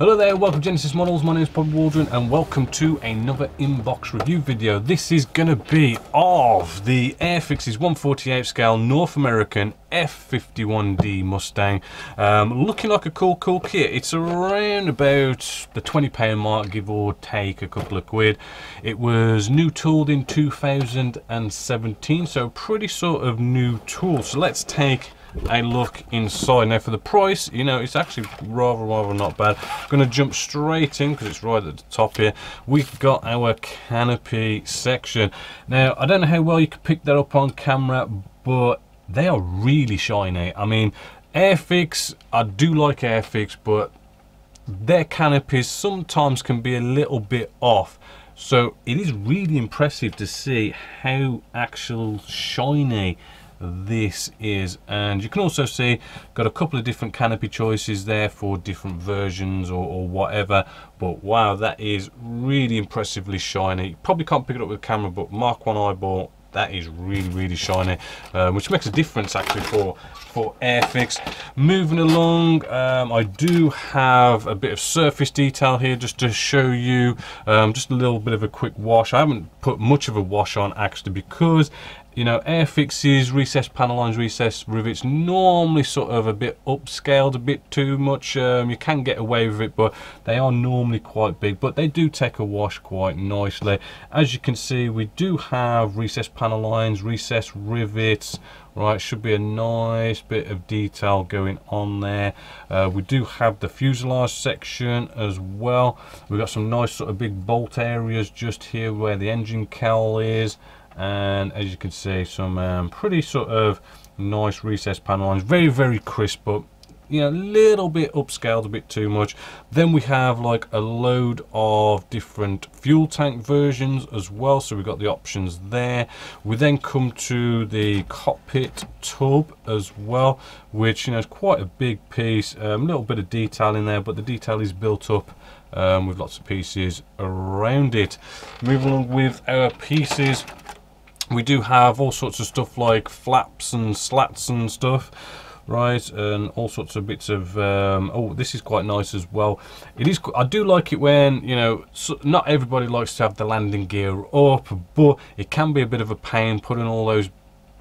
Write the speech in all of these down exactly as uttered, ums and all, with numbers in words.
Hello there, welcome to Genesis Models. My name is Paul Waldron and welcome to another inbox review video. This is going to be of the Airfix's one forty-eighth scale North American F fifty-one D Mustang. Um, looking like a cool, cool kit. It's around about the twenty pound mark, give or take a couple of quid. It was new tooled in two thousand seventeen, so pretty sort of new tool. So let's take a look inside. Now for the price, you know, it's actually rather rather not bad. I'm going to jump straight in because it's right at the top here. We've got our canopy section. Now I don't know how well you can pick that up on camera, but they are really shiny. I mean, Airfix, I do like Airfix, but their canopies sometimes can be a little bit off. So it is really impressive to see how actual shiny this is. And you can also see got a couple of different canopy choices there for different versions or, or whatever, but wow, that is really impressively shiny. Probably can't pick it up with a camera, but mark one eyeball, that is really really shiny, um, which makes a difference actually for for Airfix. Moving along, um, I do have a bit of surface detail here just to show you, um, just a little bit of a quick wash. I haven't put much of a wash on actually because, you know, Airfix's recessed panel lines, recessed rivets, normally sort of a bit upscaled, a bit too much. Um, you can get away with it, but they are normally quite big, but they do take a wash quite nicely. As you can see, we do have recessed panel lines, recessed rivets. Right, should be a nice bit of detail going on there. Uh, we do have the fuselage section as well. We've got some nice sort of big bolt areas just here where the engine cowl is. And as you can see, some um, pretty sort of nice recessed panel lines, very very crisp, but you know, a little bit upscaled, a bit too much. Then we have like a load of different fuel tank versions as well, so we've got the options there. We then come to the cockpit tub as well, which, you know, is quite a big piece. A um, little bit of detail in there, but the detail is built up um, with lots of pieces around it. Moving along with our pieces, we do have all sorts of stuff like flaps and slats and stuff, right, and all sorts of bits of um, oh, this is quite nice as well. It is, I do like it when, you know, so not everybody likes to have the landing gear up, but it can be a bit of a pain putting all those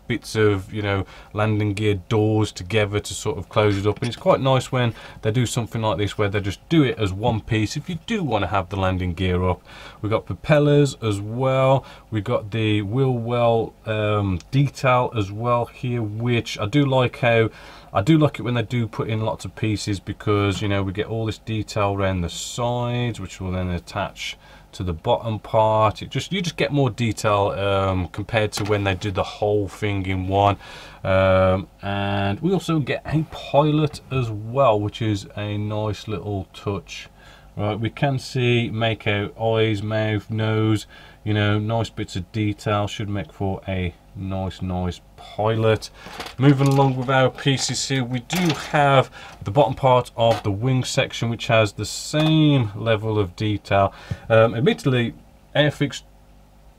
bits of, you know, landing gear doors together to sort of close it up, and it's quite nice when they do something like this where they just do it as one piece if you do want to have the landing gear up. We've got propellers as well, we've got the wheel well um, detail as well here, which I do like. How I do like it when they do put in lots of pieces, because, you know, we get all this detail around the sides which will then attach to the bottom part. It just, you just get more detail um, compared to when they did the whole thing in one. Um, and we also get a pilot as well, which is a nice little touch. Right, we can see, make out eyes, mouth, nose, you know, nice bits of detail, should make for a nice nice pilot. Moving along with our pieces here, we do have the bottom part of the wing section, which has the same level of detail. Um, admittedly, Airfix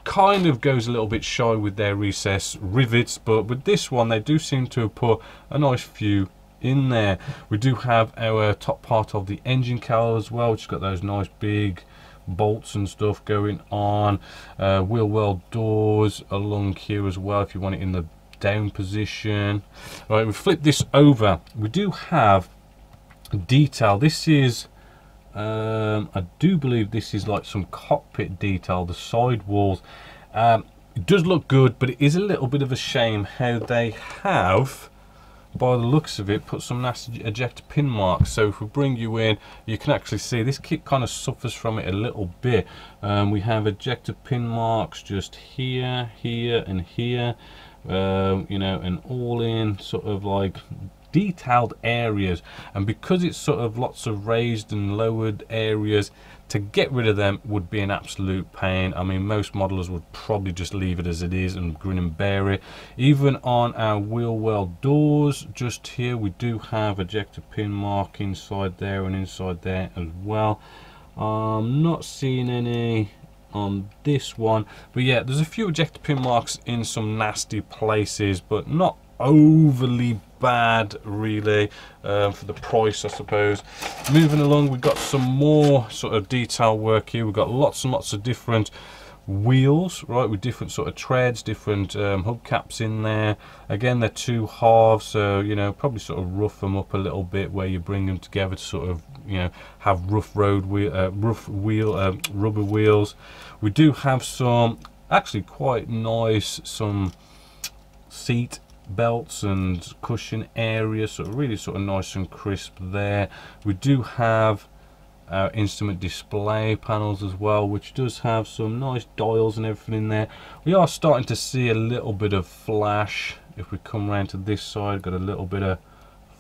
kind of goes a little bit shy with their recess rivets, but with this one they do seem to have put a nice few in there. We do have our top part of the engine cowl as well, which has got those nice big bolts and stuff going on. Uh, wheel well doors along here as well if you want it in the down position. All right, we flip this over, we do have detail. This is um, I do believe this is like some cockpit detail, the side walls. Um, it does look good, but it is a little bit of a shame how they have, by the looks of it, put some nasty ejector pin marks. So if we bring you in, you can actually see this kit kind of suffers from it a little bit. Um, we have ejector pin marks just here, here and here, um, you know, and all in sort of like detailed areas. And because it's sort of lots of raised and lowered areas, to get rid of them would be an absolute pain. I mean, most modelers would probably just leave it as it is and grin and bear it. Even on our wheel well doors just here, we do have ejector pin mark inside there and inside there as well. I'm not seeing any on this one, but yeah, there's a few ejector pin marks in some nasty places, but not overly bad really um, for the price, I suppose. Moving along, we've got some more sort of detail work here. We've got lots and lots of different wheels, right, with different sort of treads, different um, hubcaps in there. Again, they're two halves, so you know, probably sort of rough them up a little bit where you bring them together to sort of, you know, have rough road wheel, uh, rough wheel, uh, rubber wheels. We do have some actually quite nice, some seat belts and cushion area, so really sort of nice and crisp there. We do have our instrument display panels as well, which does have some nice dials and everything in there. We are starting to see a little bit of flash. If we come around to this side, got a little bit of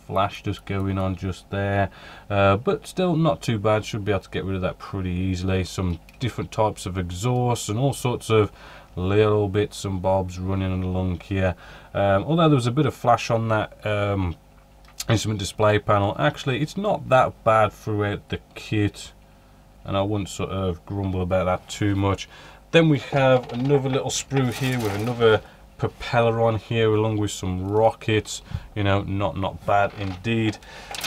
flash just going on just there, uh, but still not too bad. Should be able to get rid of that pretty easily. Some different types of exhausts and all sorts of little bits and bobs running along here. Um, although there was a bit of flash on that um, instrument display panel, actually it's not that bad throughout the kit, and I wouldn't sort of grumble about that too much. Then we have another little sprue here with another propeller on here, along with some rockets. You know, not not bad indeed.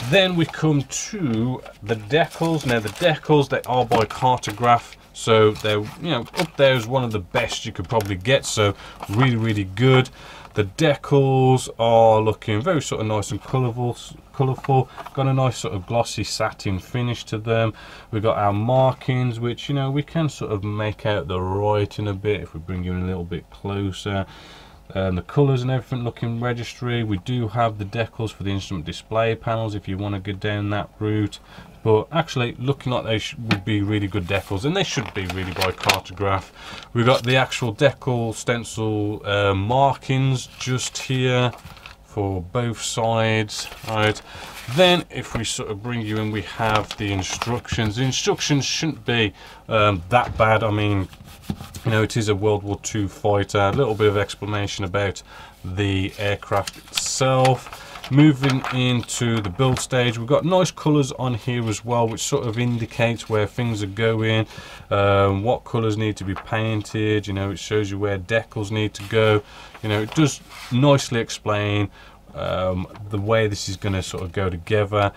Then we come to the decals. Now the decals, they are by Cartograph, so they're, you know, up there is one of the best you could probably get, so really really good. The decals are looking very sort of nice and colourful, colourful. Got a nice sort of glossy satin finish to them. We've got our markings, which, you know, we can sort of make out the writing a bit if we bring you in a little bit closer. Um, the colours and everything looking registry. We do have the decals for the instrument display panels if you want to go down that route. But actually looking like they sh would be really good decals, and they should be really by Cartograph. We've got the actual decal stencil uh, markings just here for both sides. Right. Then if we sort of bring you in, we have the instructions. The instructions shouldn't be um, that bad. I mean, you know, it is a World War Two fighter. A little bit of explanation about the aircraft itself. Moving into the build stage, we've got nice colours on here as well, which sort of indicates where things are going, um, what colours need to be painted. You know, it shows you where decals need to go. You know, it does nicely explain um, the way this is going to sort of go together.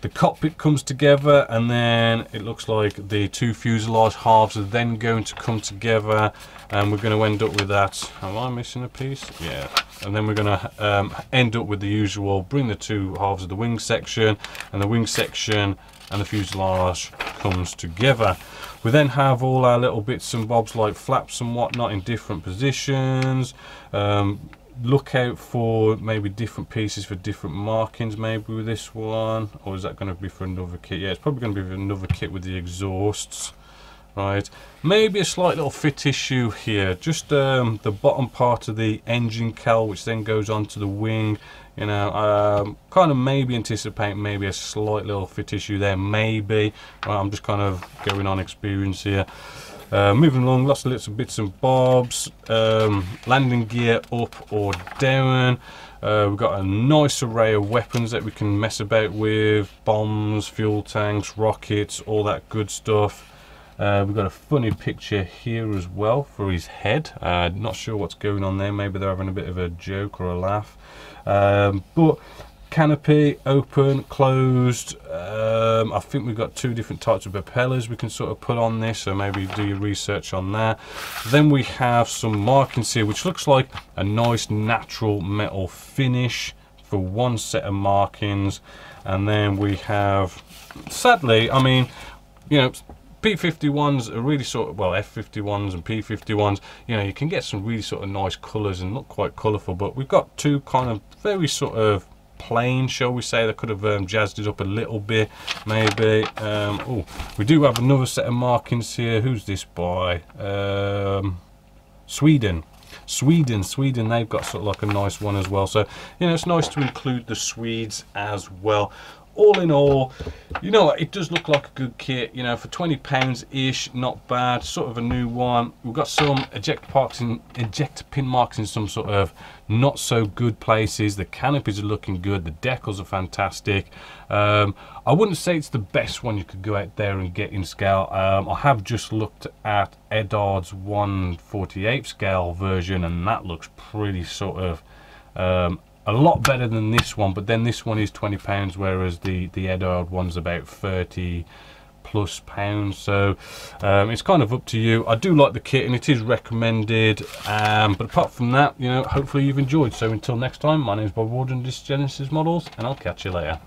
The cockpit comes together, and then it looks like the two fuselage halves are then going to come together, and we're going to end up with that. Am I missing a piece? Yeah. And then we're going to um, end up with the usual, bring the two halves of the wing section, and the wing section and the fuselage comes together. We then have all our little bits and bobs like flaps and whatnot in different positions. Um, look out for maybe different pieces for different markings, maybe with this one, or is that going to be for another kit? Yeah, it's probably going to be for another kit with the exhausts. Right, maybe a slight little fit issue here, just um, the bottom part of the engine cowl, which then goes on to the wing. You know, um, kind of maybe anticipate maybe a slight little fit issue there, maybe. Well, I'm just kind of going on experience here. Uh, moving along, lots of little bits and bobs, um, landing gear up or down. Uh, we've got a nice array of weapons that we can mess about with, bombs, fuel tanks, rockets, all that good stuff. Uh, we've got a funny picture here as well for his head. Uh, not sure what's going on there, maybe they're having a bit of a joke or a laugh. Um, but canopy, open, closed. um, I think we've got two different types of propellers we can sort of put on this, so maybe do your research on that. Then we have some markings here, which looks like a nice natural metal finish for one set of markings. And then we have, sadly, I mean, you know, P fifty-ones are really sort of, well, F fifty-ones and P fifty-ones, you know, you can get some really sort of nice colours and look quite colourful, but we've got two kind of very sort of plain, shall we say. They could have um, jazzed it up a little bit, maybe. Um, oh, we do have another set of markings here. Who's this by? Um, Sweden. Sweden, Sweden, they've got sort of like a nice one as well. So, you know, it's nice to include the Swedes as well. All in all, you know, it does look like a good kit, you know, for twenty pounds ish, not bad, sort of a new one. We've got some eject parks and eject pin marks in some sort of not so good places. The canopies are looking good, the decals are fantastic. um I wouldn't say it's the best one you could go out there and get in scale. um I have just looked at Eduard's one forty-eighth scale version, and that looks pretty sort of um, a lot better than this one, but then this one is twenty pounds, whereas the the Eduard one's about thirty plus pounds. So um, it's kind of up to you. I do like the kit and it is recommended, um, but apart from that, you know, hopefully you've enjoyed. So until next time, my name is Bob Waldron, this is Genesis Models, and I'll catch you later.